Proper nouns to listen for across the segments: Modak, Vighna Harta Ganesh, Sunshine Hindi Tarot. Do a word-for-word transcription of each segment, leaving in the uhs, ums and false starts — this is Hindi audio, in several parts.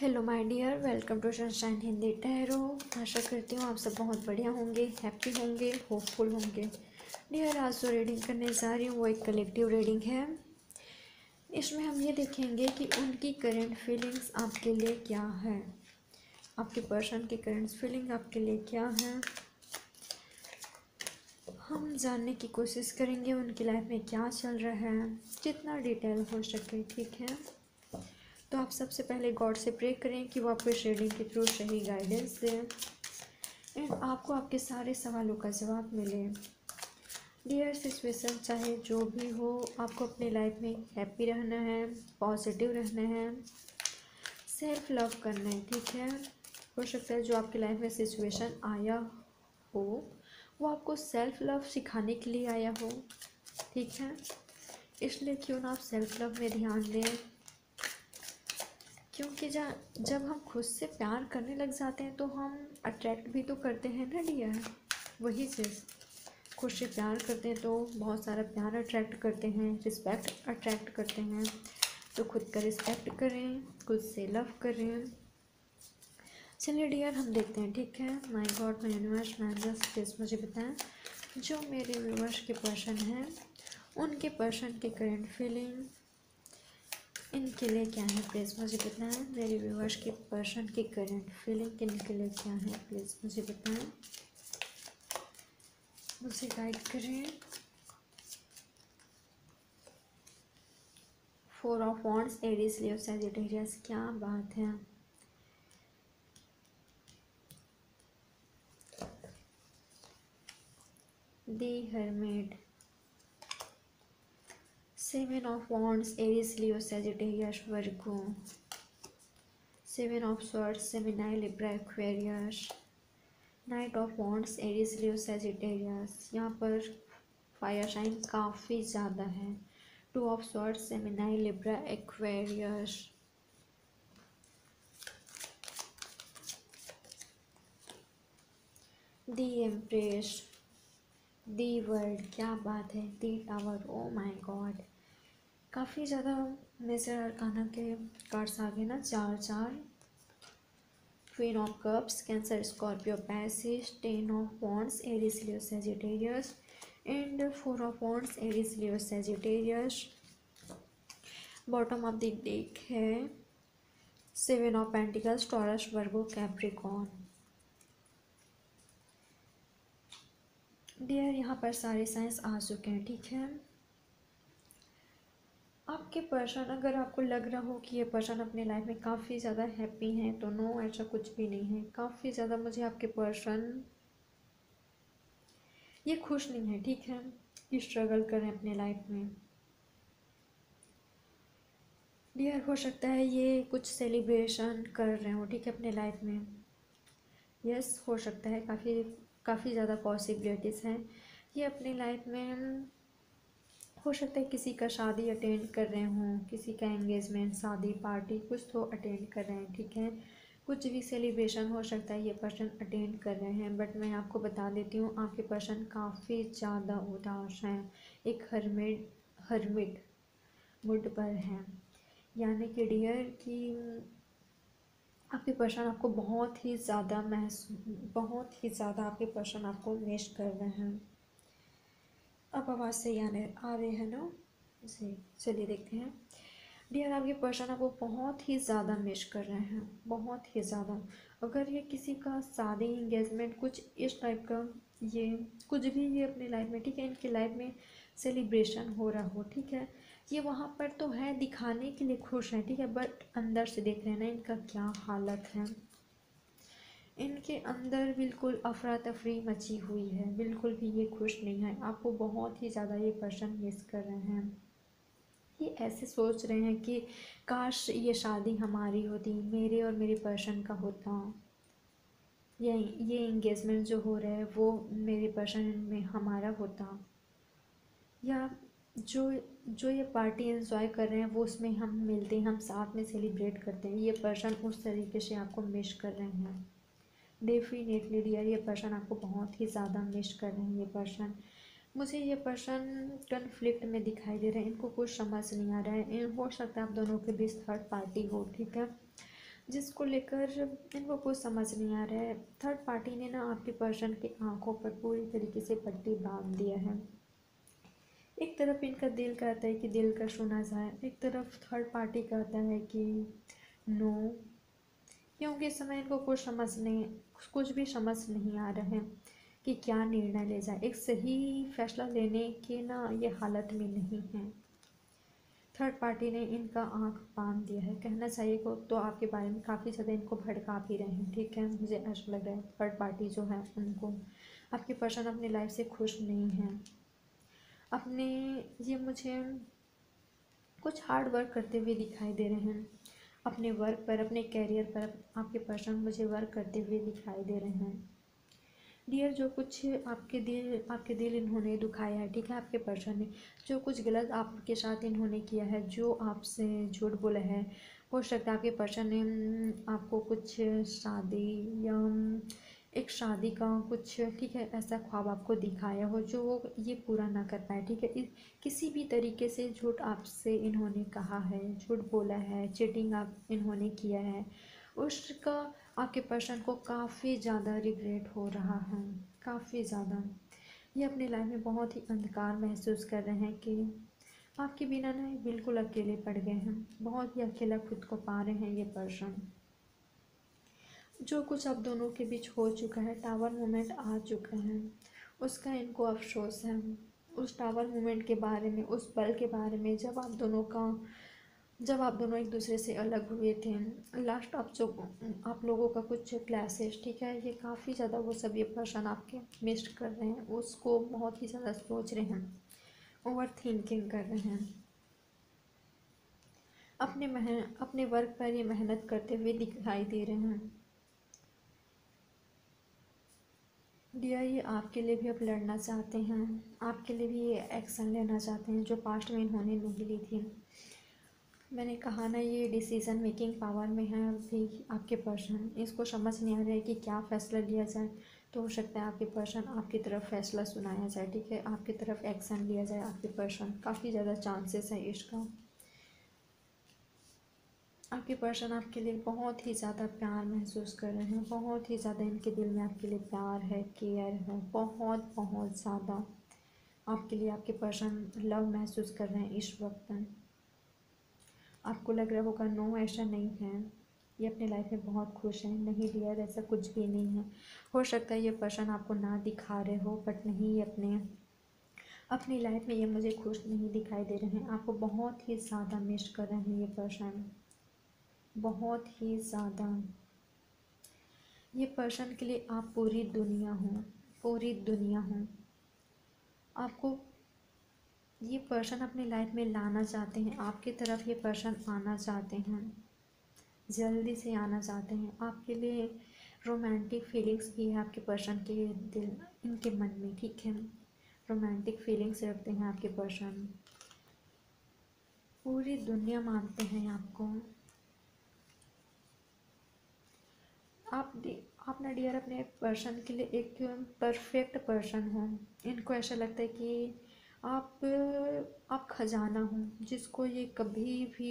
Hello my dear, welcome to sunshine Hindi tarot. आशा करती हूँ आप सब बहुत बढ़िया होंगे, हैप्पी होंगे, होपफुल होंगे। डियर, आज जो रीडिंग करने जा रही हूँ वो एक कलेक्टिव रीडिंग है। इसमें हम ये देखेंगे कि उनकी करंट फीलिंग्स आपके लिए क्या है, आपके पर्सन की करंट फीलिंग आपके लिए क्या है। हम जानने की कोशिश करेंगे उनकी लाइफ में क्या चल रहा है, जितना डिटेल हो सके। ठीक है, तो आप सबसे पहले गॉड से प्रे करें कि वो आपको इस रीडिंग के थ्रू सही गाइडेंस दें एंड आपको आपके सारे सवालों का जवाब मिले। डियर, सिचुएशन चाहे जो भी हो, आपको अपने लाइफ में हैप्पी रहना है, पॉजिटिव रहना है, सेल्फ लव करना है। ठीक है, हो सकता है जो आपकी लाइफ में सिचुएशन आया हो वो आपको सेल्फ लव सिखाने के लिए आया हो। ठीक है, इसलिए क्यों ना आप सेल्फ लव में ध्यान दें, क्योंकि जब हम खुद से प्यार करने लग जाते हैं तो हम अट्रैक्ट भी तो करते हैं ना डियर। वही चीज़, खुद से प्यार करते हैं तो बहुत सारा प्यार अट्रैक्ट करते हैं, रिस्पेक्ट अट्रैक्ट करते हैं। तो खुद का रिस्पेक्ट करें, खुद से लव करें। चलिए डियर, हम देखते हैं। ठीक है, my God, my universe, my angels, please मुझे बताएं जो मेरे व्यूअर्स के पर्सन हैं, उनके पर्सन के करंट फीलिंग इनके लिए क्या है। प्लीज़ मुझे बताएं मेरे व्यूअर्स के पर्सन की करंट फीलिंग इनके लिए क्या है। प्लीज़ मुझे बताएं, मुझे गाइड करें। Four of wands, Aries, Leo, Sagittarius, क्या बात है। The hermit, seven of wands, Aries, Leo, Sagittarius, Virgo, seven of swords, Gemini, Libra, Aquarius, knight of wands, Aries, Leo, Sagittarius. यहाँ पर फायर साइन काफ़ी ज़्यादा है। Two of swords, Gemini, Libra, Aquarius, the empress, the world, क्या बात है। The tower, oh my God, काफ़ी ज़्यादा मेजर अरकाना के कार्ड्स आ गए ना, चार चार। Queen of cups, Cancer, Scorpio, Pisces, ten of wands, Aries, Leo, Sagittarius and four of wands, Aries, Leo, Sagittarius. Bottom of the deck है seven of pentacles, Taurus, Virgo, Capricorn. Dear, यहाँ पर सारे साइंस आ चुके हैं। ठीक है, आपके पर्सन, अगर आपको लग रहा हो कि ये पर्सन अपने लाइफ में काफ़ी ज़्यादा हैप्पी हैं, तो नो, ऐसा कुछ भी नहीं है। काफ़ी ज़्यादा मुझे आपके पर्सन ये खुश नहीं है। ठीक है, ये स्ट्रगल करें अपने लाइफ में। डियर, हो सकता है ये कुछ सेलिब्रेशन कर रहे हो। ठीक है, अपने लाइफ में, यस, हो सकता है काफ़ी काफ़ी ज़्यादा पॉसिबिलिटीज़ हैं। ये अपने लाइफ में हो सकता है किसी का शादी अटेंड कर रहे हों, किसी का एंगेजमेंट, शादी, पार्टी, कुछ तो अटेंड कर रहे हैं। ठीक है, कुछ भी सेलिब्रेशन हो सकता है ये पर्सन अटेंड कर रहे हैं। बट मैं आपको बता देती हूँ, आपके पर्सन काफ़ी ज़्यादा उदास हैं, एक हर्मिट हर्मिट मूड पर हैं। यानी कि डियर कि आपके पर्सन आपको बहुत ही ज़्यादा महसूस बहुत ही ज़्यादा आपके पर्सन आपको मिस कर रहे हैं। अब आवाज़ सही आने आ रहे हैं ना जी। चलिए देखते हैं। डियर, आपके पर्सन आपको बहुत ही ज़्यादा मिस कर रहे हैं, बहुत ही ज़्यादा। अगर ये किसी का शादी, इंगेजमेंट, कुछ इस टाइप का ये कुछ भी ये अपने लाइफ में, ठीक है, इनकी लाइफ में सेलिब्रेशन हो रहा हो, ठीक है, ये वहाँ पर तो है दिखाने के लिए खुश हैं। ठीक है, बट अंदर से देख रहे हैं ना इनका क्या हालत है। इनके अंदर बिल्कुल अफरा तफरी मची हुई है, बिल्कुल भी ये खुश नहीं है। आपको बहुत ही ज़्यादा ये पर्सन मिस कर रहे हैं। ये ऐसे सोच रहे हैं कि काश ये शादी हमारी होती, मेरे और मेरे पर्सन का होता, ये ये इंगेजमेंट जो हो रहा है वो मेरे पर्सन में हमारा होता, या जो जो ये पार्टी एंजॉय कर रहे हैं वो उसमें हम मिलते हैं, हम साथ में सेलिब्रेट करते हैं। ये पर्सन उस तरीके से आपको मिस कर रहे हैं। डेफिनेटली डियर, ये पर्सन आपको बहुत ही ज़्यादा मिस कर रहे हैं। ये पर्सन मुझे ये पर्सन कन्फ्लिक्ट में दिखाई दे रहे हैं, इनको कुछ समझ नहीं आ रहा है। हो सकता है आप दोनों के बीच थर्ड पार्टी हो, ठीक है, जिसको लेकर इनको कुछ समझ नहीं आ रहा है। थर्ड पार्टी ने ना आपके पर्सन की आंखों पर पूरी तरीके से पट्टी बांध दिया है। एक तरफ इनका दिल कहता है कि दिल का सुना जाए, एक तरफ थर्ड पार्टी कहता है कि नो, क्योंकि इस समय इनको कुछ समझ नहीं कुछ भी समझ नहीं आ रहा है कि क्या निर्णय ले जाए। एक सही फैसला लेने की ना ये हालत में नहीं है। थर्ड पार्टी ने इनका आंख बांध दिया है। कहना चाहिए को तो आपके बारे में काफ़ी ज़्यादा इनको भड़का भी रहे हैं, ठीक है, मुझे ऐसा लग रहा है। थर्ड पार्टी जो है उनको आपके पर्सन अपनी लाइफ से खुश नहीं है। अपने ये मुझे कुछ हार्ड वर्क करते हुए दिखाई दे रहे हैं, अपने वर्क पर, अपने कैरियर पर आपके पर्सन मुझे वर्क करते हुए दिखाई दे रहे हैं। डियर, जो कुछ आपके दिल आपके दिल इन्होंने दुखाया है, ठीक है, आपके पर्सन ने जो कुछ गलत आपके साथ इन्होंने किया है, जो आपसे झूठ बोला है, हो सकता है आपके पर्सन ने आपको कुछ शादी या एक शादी का कुछ, ठीक है, ऐसा ख्वाब आपको दिखाया हो जो वो ये पूरा ना कर पाए, ठीक है। किसी भी तरीके से झूठ आपसे इन्होंने कहा है, झूठ बोला है, चीटिंग आप इन्होंने किया है, उसका आपके पर्सन को काफ़ी ज़्यादा रिग्रेट हो रहा है, काफ़ी ज़्यादा। ये अपने लाइफ में बहुत ही अंधकार महसूस कर रहे हैं कि आपके बिना ना बिल्कुल अकेले पड़ गए हैं, बहुत ही अकेला खुद को पा रहे हैं ये पर्सन। जो कुछ आप दोनों के बीच हो चुका है, टावर मोमेंट आ चुका है, उसका इनको अफसोस है। उस टावर मोमेंट के बारे में, उस पल के बारे में जब आप दोनों का जब आप दोनों एक दूसरे से अलग हुए थे, लास्ट आप जो आप लोगों का कुछ क्लासेस, ठीक है, ये काफ़ी ज़्यादा वो सब ये पर्सन आपके मिस कर रहे हैं, उसको बहुत ही ज़्यादा सोच रहे हैं, ओवर थिंकिंग कर रहे हैं। अपने मेहन अपने वर्क पर ये मेहनत करते हुए दिखाई दे रहे हैं। डियर, ये आपके लिए भी आप लड़ना चाहते हैं, आपके लिए भी ये एक्शन लेना चाहते हैं जो पास्ट में इन्होंने नहीं ली थी। मैंने कहा ना, ये डिसीज़न मेकिंग पावर में है अभी आपके पर्सन। इसको समझ नहीं आ रहा है कि क्या फ़ैसला लिया जाए, तो हो सकता है आपके पर्सन आपकी तरफ फैसला सुनाया जाए, ठीक है, आपकी तरफ एक्शन लिया जाए आपके पर्सन, काफ़ी ज़्यादा चांसेस है इसका। आपके पर्सन आपके लिए बहुत ही ज़्यादा प्यार महसूस कर रहे हैं, बहुत ही ज़्यादा इनके दिल में आपके लिए प्यार है, केयर है, बहुत बहुत ज़्यादा आपके लिए आपके पर्सन लव महसूस कर रहे हैं इस वक्त। आपको लग रहा होगा नो, ऐसा नहीं है, ये अपने लाइफ में बहुत खुश हैं। नहीं डियर, ऐसा कुछ भी नहीं है। हो सकता है ये पर्सन आपको ना दिखा रहे हो, बट नहीं, ये अपने अपनी लाइफ में ये मुझे खुश नहीं दिखाई दे रहे हैं। आपको बहुत ही ज़्यादा मिस कर रहे हैं ये पर्सन, बहुत ही ज़्यादा। ये पर्सन के लिए आप पूरी दुनिया हो, पूरी दुनिया हो। आपको ये पर्सन अपनी लाइफ में लाना चाहते हैं, आपकी तरफ ये पर्सन आना चाहते हैं, जल्दी से आना चाहते हैं। आपके लिए रोमांटिक फीलिंग्स भी है आपके पर्सन के दिल इनके मन में, ठीक है, रोमांटिक फीलिंग्स रखते हैं आपके पर्सन। पूरी दुनिया मानते हैं आपको। आप आप ना डियर अपने पर्सन के लिए एक परफेक्ट पर्सन हो। इनको ऐसा लगता है कि आप आप खजाना हो, जिसको ये कभी भी,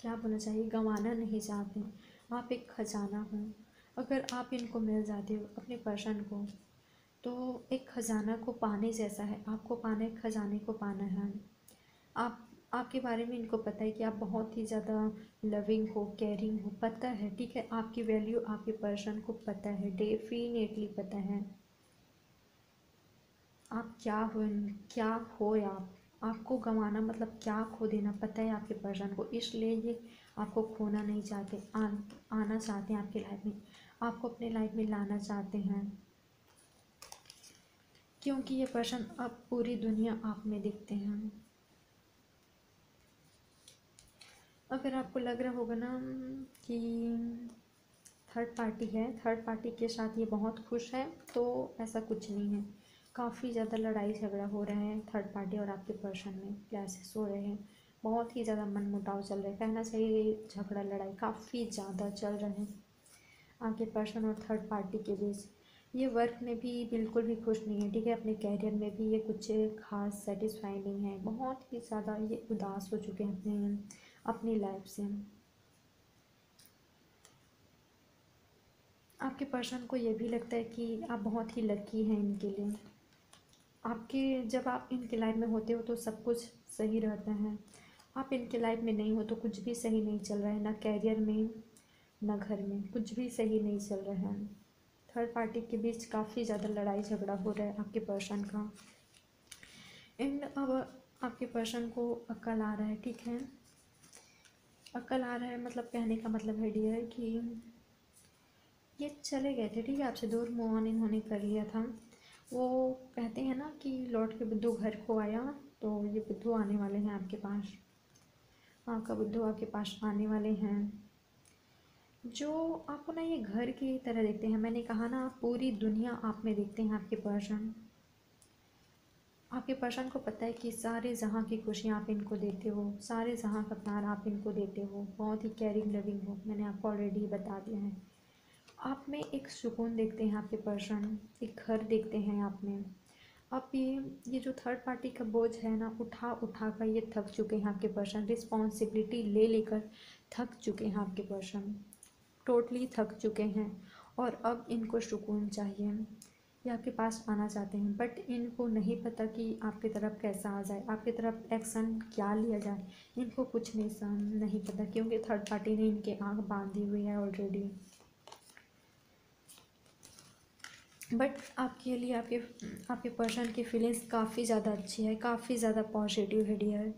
क्या बोलना चाहिए, गंवाना नहीं चाहते। आप एक खजाना हो। अगर आप इनको मिल जाते हो अपने पर्सन को, तो एक खजाना को पाने जैसा है। आपको पाने खजाने को पाना है। आप आपके बारे में इनको पता है कि आप बहुत ही ज़्यादा लविंग हो, केयरिंग हो, पता है, ठीक है, आपकी वैल्यू आपके पर्सन को पता है, डेफिनेटली पता है आप क्या हो, क्या खोए आप आपको गंवाना मतलब क्या खो देना पता है आपके पर्सन को। इसलिए ये आपको खोना नहीं चाहते, आ, आना चाहते हैं आपकी लाइफ में, आपको अपने लाइफ में लाना चाहते हैं, क्योंकि ये पर्सन अब पूरी दुनिया आप में दिखते हैं। अगर आपको लग रहा होगा ना कि थर्ड पार्टी है, थर्ड पार्टी के साथ ये बहुत खुश है, तो ऐसा कुछ नहीं है। काफ़ी ज़्यादा लड़ाई झगड़ा हो रहा है थर्ड पार्टी और आपके पर्सन में, क्लासेस हो रहे हैं, बहुत ही ज़्यादा मनमुटाव चल रहा है। कहना चाहिए झगड़ा लड़ाई काफ़ी ज़्यादा चल रहा है आपके पर्सन और थर्ड पार्टी के बीच। ये वर्क में भी बिल्कुल भी खुश नहीं है, ठीक है, अपने कैरियर में भी ये कुछ खास सेटिस्फाई नहीं है, बहुत ही ज़्यादा ये उदास हो चुके हैं अपने अपनी लाइफ से। आपके पर्सन को ये भी लगता है कि आप बहुत ही लकी हैं इनके लिए। आपके जब आप इनके लाइफ में होते हो तो सब कुछ सही रहता है, आप इनके लाइफ में नहीं हो तो कुछ भी सही नहीं चल रहा है, ना कैरियर में ना घर में कुछ भी सही नहीं चल रहा है। थर्ड पार्टी के बीच काफ़ी ज़्यादा लड़ाई झगड़ा हो रहा है आपके पर्सन का। एंड अब आपके पर्सन को अक्ल आ रहा है, ठीक है, अक्ल आ रहा है। मतलब कहने का मतलब है डियर कि ये चले गए थे, ठीक है, आपसे दूर मूव ऑन इन्होंने कर लिया था। वो कहते हैं ना कि लौट के बुद्धू घर को आया, तो ये बुद्धू आने वाले हैं आपके पास, आपका बुद्धू आपके पास आने वाले हैं। जो आपको ना ये घर की तरह देखते हैं, मैंने कहा ना पूरी दुनिया आप में देखते हैं आपके पर्सन। आपके पर्सन को पता है कि सारे जहाँ की खुशियाँ आप इनको देते हो, सारे जहाँ का प्यार आप इनको देते हो, बहुत ही केयरिंग लविंग हो, मैंने आपको ऑलरेडी बता दिया है। आप में एक सुकून देखते हैं आपके पर्सन, एक घर देखते हैं आप में। अब ये ये जो थर्ड पार्टी का बोझ है ना, उठा उठा कर ये थक चुके हैं आपके पर्सन, रिस्पॉन्सिबिलिटी ले लेकर थक चुके हैं आपके पर्सन, टोटली थक चुके हैं। और अब इनको सुकून चाहिए, ये आपके पास आना चाहते हैं, बट इनको नहीं पता कि आपकी तरफ कैसा आ जाए, आपकी तरफ एक्शन क्या लिया जाए, इनको कुछ नहीं समझ नहीं पता, क्योंकि थर्ड पार्टी ने इनके आँख बांधी हुई है ऑलरेडी। बट आपके लिए आपके आपके पर्सन की फीलिंग्स काफ़ी ज़्यादा अच्छी है, काफ़ी ज़्यादा पॉजिटिव है डियर,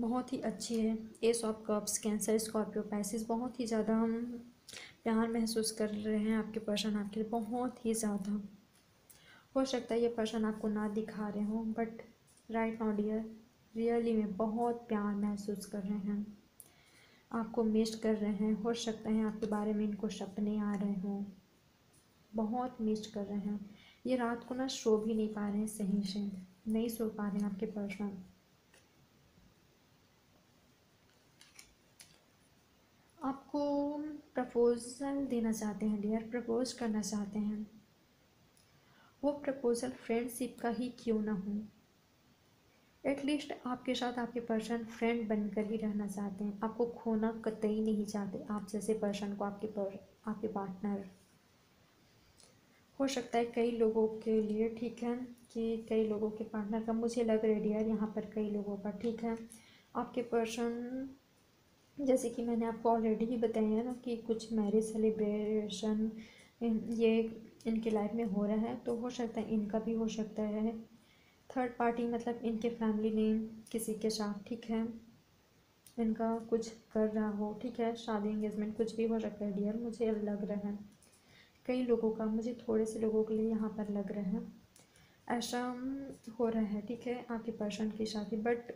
बहुत ही अच्छी है। Ace of cups, Cancer, Scorpio, Pisces, बहुत ही ज़्यादा हम प्यार महसूस कर रहे हैं आपके पर्सन आपके लिए, बहुत ही ज़्यादा। हो सकता है ये पर्सन आपको ना दिखा रहे हों, but right now dear really में बहुत प्यार महसूस कर रहे हैं, आपको मिस कर रहे हैं। हो सकता है आपके बारे में इनको सपने आ रहे हों, बहुत मिस कर रहे हैं। ये रात को ना सो भी नहीं पा रहे हैं, सही से नहीं सो पा रहे हैं आपके पर्सन। आपको प्रपोजल देना चाहते हैं डियर, प्रपोज करना चाहते हैं। वो प्रपोजल फ्रेंडशिप का ही क्यों ना हो, एटलीस्ट आपके साथ आपके पर्सन फ्रेंड बनकर ही रहना चाहते हैं, आपको खोना कतई नहीं चाहते, आप जैसे पर्सन को आपके पर, आपके पार्टनर। हो सकता है कई लोगों के लिए, ठीक है, कि कई लोगों के पार्टनर का मुझे लग रहा है डियर यहाँ पर कई लोगों का, ठीक है। आपके पर्सन जैसे कि मैंने आपको ऑलरेडी ही बताया ना कि कुछ मैरिज सेलिब्रेशन ये इनके लाइफ में हो रहा है, तो हो सकता है इनका भी हो सकता है। थर्ड पार्टी मतलब इनके फैमिली ने किसी के साथ, ठीक है, इनका कुछ कर रहा हो, ठीक है, शादी एंगेजमेंट कुछ भी हो सकता है डियर, मुझे लग रहा है कई लोगों का, मुझे थोड़े से लोगों के लिए यहाँ पर लग रहा है ऐसा हो रहा है, ठीक है, आपके पर्सन की शादी। बट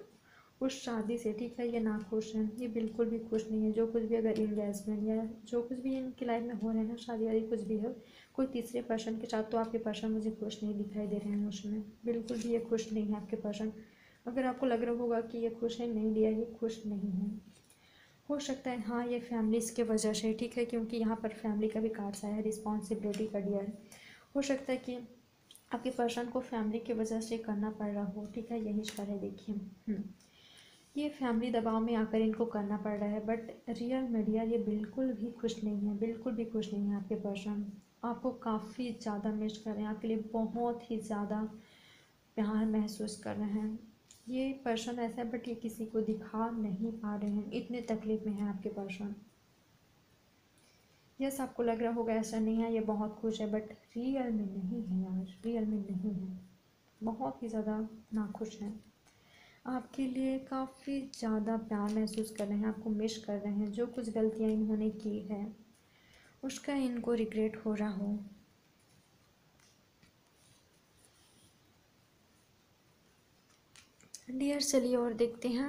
उस शादी से, ठीक है, ये ना खुश हैं, ये बिल्कुल भी खुश नहीं है। जो कुछ भी अगर इंगेजमेंट या जो कुछ भी इनकी लाइफ में हो रहा है ना, शादी वादी कुछ भी हो कोई तीसरे पर्सन के साथ, तो आपके पर्सन मुझे खुश नहीं दिखाई दे रहे हैं उसमें, बिल्कुल भी ये खुश नहीं है आपके पर्सन। अगर आपको लग रहा होगा कि ये खुश है, नहीं दिया, ये खुश नहीं है। हो सकता है हाँ ये फैमिलीज़ के वजह से, ठीक है, क्योंकि यहाँ पर फैमिली का भी कार्ड्स आया है, रिस्पॉन्सिबिलिटी का डियर। हो सकता है कि आपके पर्सन को फैमिली की वजह से करना पड़ रहा हो, ठीक है, यही स्टार है, देखिए ये फैमिली दबाव में आकर इनको करना पड़ रहा है। बट रियल में डियर ये बिल्कुल भी खुश नहीं है, बिल्कुल भी खुश नहीं है आपके पर्सन, आपको काफ़ी ज़्यादा मिस कर रहे हैं, आपके लिए बहुत ही ज़्यादा प्यार महसूस कर रहे हैं। ये पर्सन ऐसा है बट ये किसी को दिखा नहीं पा रहे हैं, इतने तकलीफ में है आपके पर्सन। यस आपको लग रहा होगा ऐसा नहीं है, ये बहुत खुश है, बट रियल में नहीं है यार, रियल में नहीं है, बहुत ही ज़्यादा नाखुश हैं। आपके लिए काफ़ी ज़्यादा प्यार महसूस कर रहे हैं, आपको मिस कर रहे हैं। जो कुछ गलतियाँ इन्होंने की है उसका इनको रिग्रेट हो रहा हो। डियर चलिए और देखते हैं,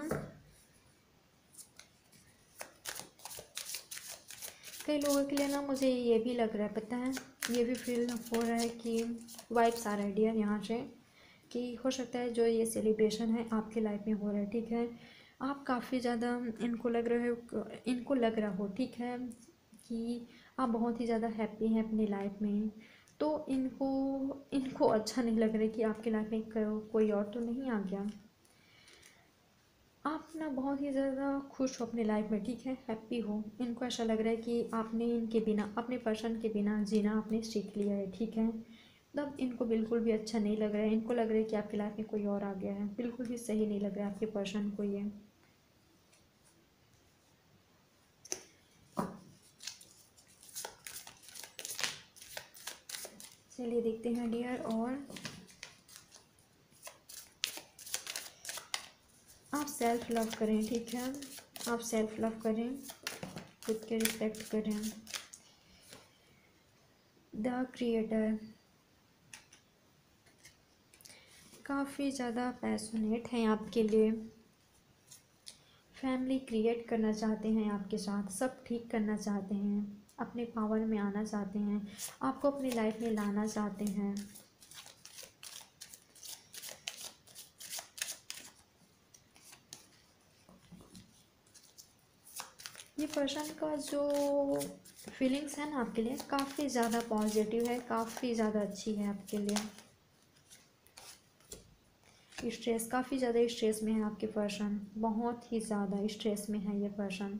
कई लोगों के लिए ना मुझे ये भी लग रहा है, पता है ये भी फील हो रहा है कि वाइब्स आ रहा है डियर यहाँ से, कि हो सकता है जो ये सेलिब्रेशन है आपके लाइफ में हो रहा है, ठीक है, आप काफ़ी ज़्यादा इनको लग रहा है, इनको लग रहा हो, ठीक है, कि आप बहुत ही ज़्यादा हैप्पी हैं अपनी लाइफ में, तो इनको इनको अच्छा नहीं लग रहा है कि आपके लाइफ में कोई और तो नहीं आ गया। आप ना बहुत ही ज़्यादा खुश हो अपनी लाइफ में, ठीक है, हैप्पी हो। इनको ऐसा लग रहा है कि आपने इनके बिना, अपने पर्सन के बिना जीना आपने सीख लिया है, ठीक है। तब इनको बिल्कुल भी अच्छा नहीं लग रहा है। इनको लग रहा है कि आपकी लाइफ में कोई और आ गया है। बिल्कुल भी सही नहीं लग रहा है आपके पर्सन को ये। चलिए देखते हैं डियर, और आप सेल्फ लव करें, ठीक है। आप सेल्फ लव करें, खुद के रिस्पेक्ट करें। द क्रिएटर काफ़ी ज़्यादा पैशनेट हैं आपके लिए। फैमिली क्रिएट करना चाहते हैं आपके साथ, सब ठीक करना चाहते हैं, अपने पावर में आना चाहते हैं, आपको अपनी लाइफ में लाना चाहते हैं। ये पर्सन का जो फीलिंग्स है ना आपके लिए, काफ़ी ज़्यादा पॉजिटिव है, काफ़ी ज़्यादा अच्छी है आपके लिए। स्ट्रेस, काफ़ी ज़्यादा स्ट्रेस में है आपके पर्सन, बहुत ही ज़्यादा स्ट्रेस में है ये पर्सन।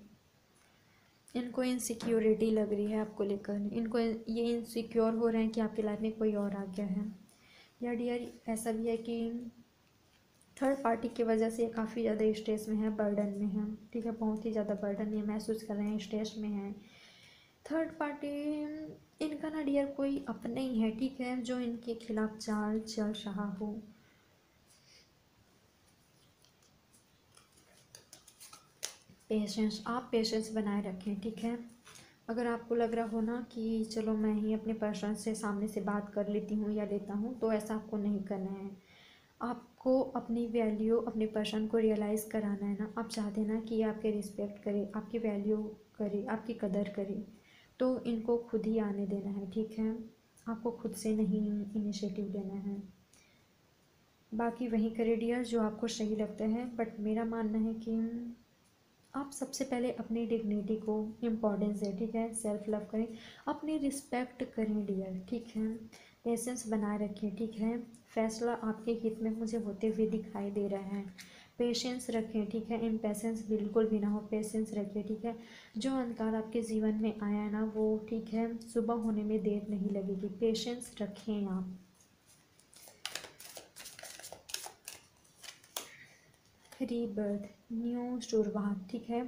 इनको इनसिक्योरिटी लग रही है आपको लेकर। इनको ये इनसिक्योर हो रहे हैं कि आपकी लाइफ में कोई और आ गया है। या डियर ऐसा भी है कि थर्ड पार्टी की वजह से ये काफ़ी ज़्यादा स्ट्रेस में है, बर्डन में है, ठीक है। बहुत ही ज़्यादा बर्डन ये महसूस कर रहे हैं, स्ट्रेस में है। थर्ड पार्टी इनका ना डियर कोई अपने ही है, ठीक है, जो इनके खिलाफ चाल चल रहा हो। पेशेंस, आप पेशेंस बनाए रखें, ठीक है। अगर आपको लग रहा हो ना कि चलो मैं ही अपने पर्सन से सामने से बात कर लेती हूँ या लेता हूँ, तो ऐसा आपको नहीं करना है। आपको अपनी वैल्यू अपने पर्सन को रियलाइज़ कराना है ना। आप चाहते हैं ना कि आपके रिस्पेक्ट करे, आपकी वैल्यू करे, आपकी कदर करे, तो इनको खुद ही आने देना है, ठीक है। आपको खुद से नहीं इनिशिएटिव लेना है। बाकी वही करे डियर जो आपको सही लगता है। बट मेरा मानना है कि आप सबसे पहले अपनी डिग्निटी को इम्पोर्टेंस दें, ठीक है। सेल्फ लव करें, अपनी रिस्पेक्ट करें डियर, ठीक है। पेशेंस बनाए रखें, ठीक है। फैसला आपके हित में मुझे होते हुए दिखाई दे रहा है। पेशेंस रखें, ठीक है। इम्पेशेंस बिल्कुल भी ना हो, पेशेंस रखें, ठीक है। जो अंधकार आपके जीवन में आया है ना वो, ठीक है, सुबह होने में देर नहीं लगेगी। पेशेंस रखें आप। रीबर्थ, न्यू शुरुआत, ठीक है।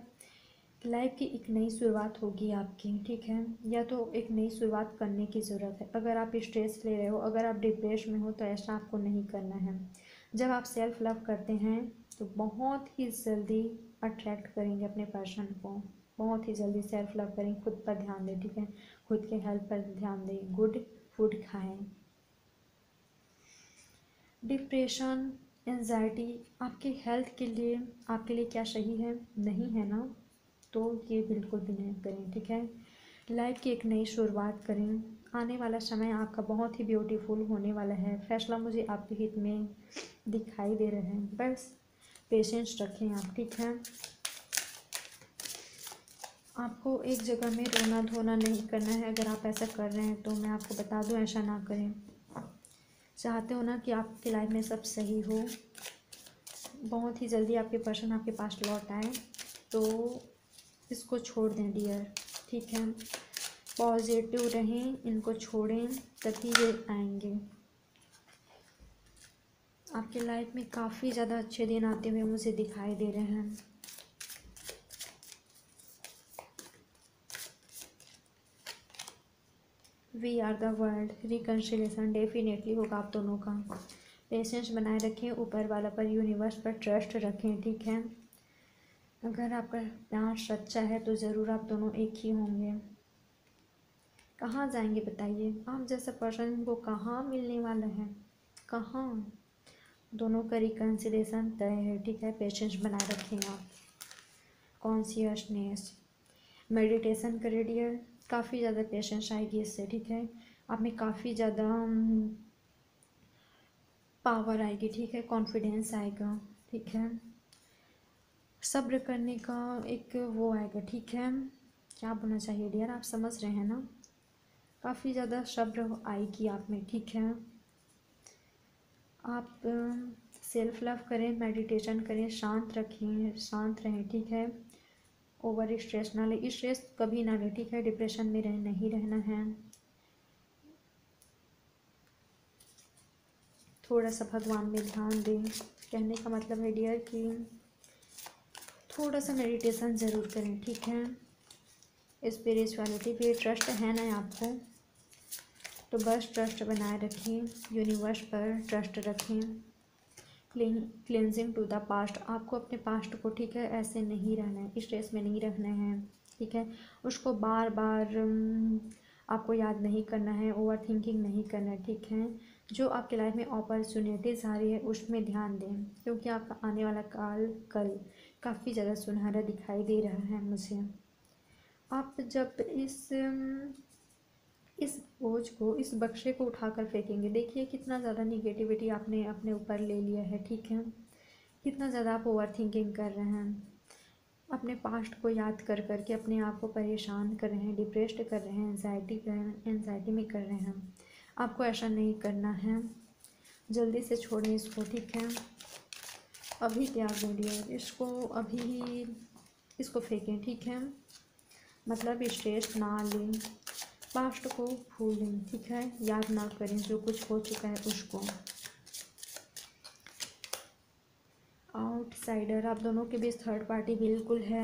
लाइफ की एक नई शुरुआत होगी आपकी, ठीक है। या तो एक नई शुरुआत करने की ज़रूरत है। अगर आप स्ट्रेस ले रहे हो, अगर आप डिप्रेस में हो, तो ऐसा आपको नहीं करना है। जब आप सेल्फ लव करते हैं तो बहुत ही जल्दी अट्रैक्ट करेंगे अपने पर्सन को। बहुत ही जल्दी सेल्फ लव करें, खुद पर ध्यान दें, ठीक है। खुद के हेल्थ पर ध्यान दें, गुड फूड खाएँ। डिप्रेशन, एंजाइटी आपके हेल्थ के लिए, आपके लिए क्या सही है? नहीं है ना, तो ये बिल्कुल भी नहीं करें, ठीक है। लाइफ की एक नई शुरुआत करें। आने वाला समय आपका बहुत ही ब्यूटीफुल होने वाला है। फैसला मुझे आपके हित में दिखाई दे रहा है। बस पेशेंस रखें आप, ठीक है। आपको एक जगह में रोना धोना नहीं करना है। अगर आप ऐसा कर रहे हैं तो मैं आपको बता दूं, ऐसा ना करें। चाहते हो ना कि आपकी लाइफ में सब सही हो, बहुत ही जल्दी आपके पर्सन आपके पास लौट आए, तो इसको छोड़ दें डियर, ठीक है। पॉजिटिव रहें, इनको छोड़ें, तभी ये आएंगे आपके लाइफ में। काफ़ी ज़्यादा अच्छे दिन आते हुए मुझे दिखाई दे रहे हैं। We are the world, reconciliation definitely होगा आप दोनों का। पेशेंस बनाए रखें, ऊपर वाला पर, यूनिवर्स पर ट्रस्ट रखें, ठीक है। अगर आपका प्यार सच्चा है तो ज़रूर आप दोनों एक ही होंगे। कहाँ जाएंगे बताइए? आप जैसा पर्सन को कहाँ मिलने वाला है, कहाँ? दोनों का रिकन्सिलेशन तय है, ठीक है। पेशेंस बनाए रखें आप। कॉन्शियसनेस, मेडिटेशन करें डियर, काफ़ी ज़्यादा पेशेंस आएगी इससे, ठीक है। आप में काफ़ी ज़्यादा पावर आएगी, ठीक है। कॉन्फिडेंस आएगा, ठीक है। सब्र करने का एक वो आएगा, ठीक है। क्या बोलना चाहिए डियर, आप समझ रहे हैं ना। काफ़ी ज़्यादा सब्र आएगी आप में, ठीक है। आप सेल्फ लव करें, मेडिटेशन करें, शांत रखें, शांत रहें, ठीक है। ओवर स्ट्रेस ना लें, स्ट्रेस कभी ना लें, ठीक है। डिप्रेशन में रह नहीं रहना है। थोड़ा सा भगवान में ध्यान दें। कहने का मतलब है डियर कि थोड़ा सा मेडिटेशन ज़रूर करें, ठीक है। स्पिरिचुअलिटी पे ट्रस्ट है ना आपको, तो बस ट्रस्ट बनाए रखें, यूनिवर्स पर ट्रस्ट रखें। Clean cleansing to the past, आपको अपने पास्ट को, ठीक है, ऐसे नहीं रहना है, स्ट्रेस में नहीं रहना है, ठीक है। उसको बार बार आपको याद नहीं करना है, ओवर थिंकिंग नहीं करना है, ठीक है। जो आपके लाइफ में अपॉर्चुनिटीज़ आ रही है उसमें ध्यान दें, क्योंकि आपका आने वाला काल कल काफ़ी ज़्यादा सुनहरा दिखाई दे रहा है मुझे। आप जब इस इस बोझ को, इस बक्शे को उठाकर फेंकेंगे, देखिए कितना ज़्यादा निगेटिविटी आपने अपने ऊपर ले लिया है, ठीक है। कितना ज़्यादा आप ओवर थिंकिंग कर रहे हैं, अपने पास्ट को याद कर कर के अपने आप को परेशान कर रहे हैं, डिप्रेस्ड कर रहे हैं, एनजाइटी कर रहे हैं, एनजाइटी में कर रहे हैं। आपको ऐसा नहीं करना है, जल्दी से छोड़ें इसको, ठीक है। अभी त्याग दें इसको, अभी ही इसको फेंकें, ठीक है। मतलब स्ट्रेस ना लें, पास्ट को भूलें, ठीक है। याद ना करें जो कुछ हो चुका है उसको। आउटसाइडर, आप दोनों के बीच थर्ड पार्टी बिल्कुल है।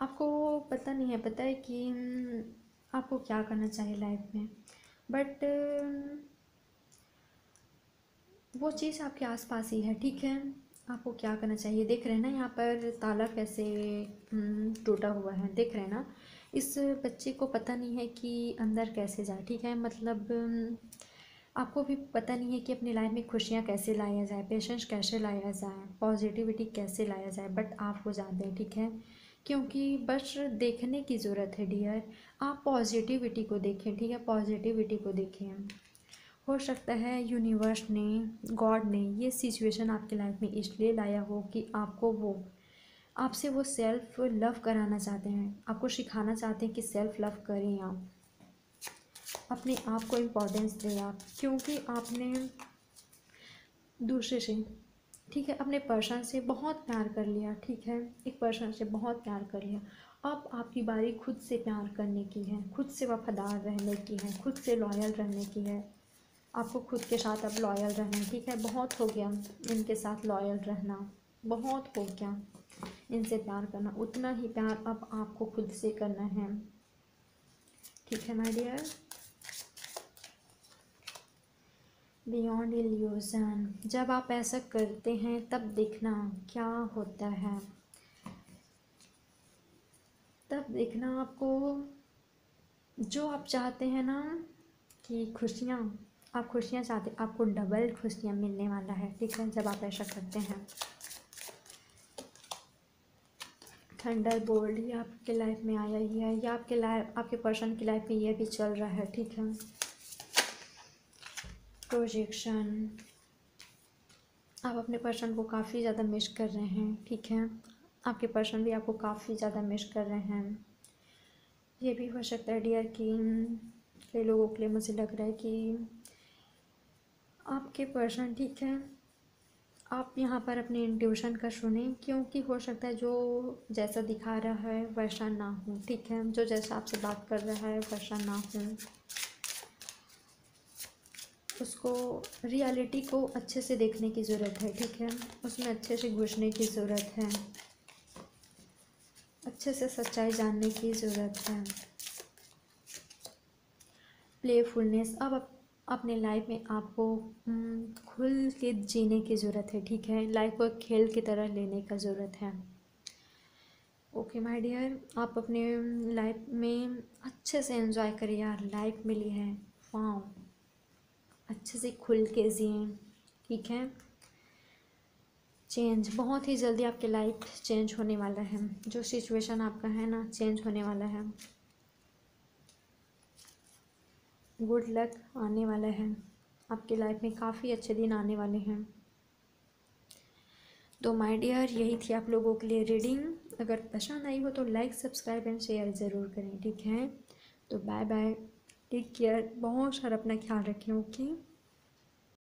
आपको पता नहीं है, पता है कि आपको क्या करना चाहिए लाइफ में, बट वो चीज़ आपके आसपास ही है, ठीक है। आपको क्या करना चाहिए, देख रहे हैं ना यहाँ पर ताला कैसे टूटा हुआ है, देख रहे हैं ना। इस बच्चे को पता नहीं है कि अंदर कैसे जाए, ठीक है। मतलब आपको भी पता नहीं है कि अपनी लाइफ में खुशियाँ कैसे लाया जाए, पेशेंस कैसे लाया जाए, पॉजिटिविटी कैसे लाया जाए, बट आपको जानते हैं, ठीक है। क्योंकि बस देखने की ज़रूरत है डियर, आप पॉजिटिविटी को देखें, ठीक है। पॉजिटिविटी को देखें। हो सकता है यूनिवर्स ने, गॉड ने ये सिचुएशन आपकी लाइफ में इसलिए लाया हो कि आपको वो, आपसे वो सेल्फ लव कराना चाहते हैं, आपको सिखाना चाहते हैं कि सेल्फ लव करें आप, अपने आप को इम्पोर्टेंस दें आप, क्योंकि आपने दूसरे से, ठीक है, अपने पर्सन से बहुत प्यार कर लिया, ठीक है। एक पर्सन से बहुत प्यार कर लिया, अब आपकी बारी खुद से प्यार करने की है, खुद से वफादार रहने की है, खुद से लॉयल रहने की है। आपको खुद के साथ अब लॉयल रहना है, ठीक है। बहुत हो गया इनके साथ लॉयल रहना, बहुत हो गया इनसे प्यार करना, उतना ही प्यार अब आपको खुद से करना है, ठीक है माय डियर। बियॉन्ड इल्यूजन, जब आप ऐसा करते हैं तब देखना क्या होता है, तब देखना आपको जो आप चाहते हैं ना कि खुशियाँ, आप खुशियाँ चाहते, आपको डबल खुशियाँ मिलने वाला है, ठीक है, जब आप ऐसा करते हैं। थंडरबोल्ट, ये आपके लाइफ में आया ही है, या आपके लाइफ, आपके पर्सन की लाइफ में ये भी चल रहा है, ठीक है। प्रोजेक्शन, आप अपने पर्सन को काफ़ी ज़्यादा मिस कर रहे हैं, ठीक है। आपके पर्सन भी आपको काफ़ी ज़्यादा मिस कर रहे हैं। ये भी हो सकता है डियर कि कई लोगों के लिए मुझे लग रहा है कि आपके पर्सन, ठीक है, आप यहाँ पर अपने इंट्यूशन का सुने, क्योंकि हो सकता है जो जैसा दिखा रहा है वैसा ना हो, ठीक है। जो जैसा आपसे बात कर रहा है वैसा ना हो, उसको रियलिटी को अच्छे से देखने की ज़रूरत है, ठीक है। उसमें अच्छे से घुसने की ज़रूरत है, अच्छे से सच्चाई जानने की ज़रूरत है। प्लेफुलनेस, अब आप अपने लाइफ में आपको खुल के जीने की ज़रूरत है, ठीक है। लाइफ को खेल की तरह लेने का ज़रूरत है। ओके माय डियर, आप अपने लाइफ में अच्छे से एंजॉय करें यार, लाइफ मिली है, वाओ, अच्छे से खुल के जिए, ठीक है। चेंज, बहुत ही जल्दी आपके लाइफ चेंज होने वाला है, जो सिचुएशन आपका है ना चेंज होने वाला है। गुड लक आने वाला है, आपकी लाइफ में काफ़ी अच्छे दिन आने वाले हैं। तो माय डियर, यही थी आप लोगों के लिए रीडिंग। अगर पसंद आई हो तो लाइक, सब्सक्राइब एंड शेयर ज़रूर करें, ठीक है। तो बाय बाय, टेक केयर, बहुत सारा अपना ख्याल रखें, ओके।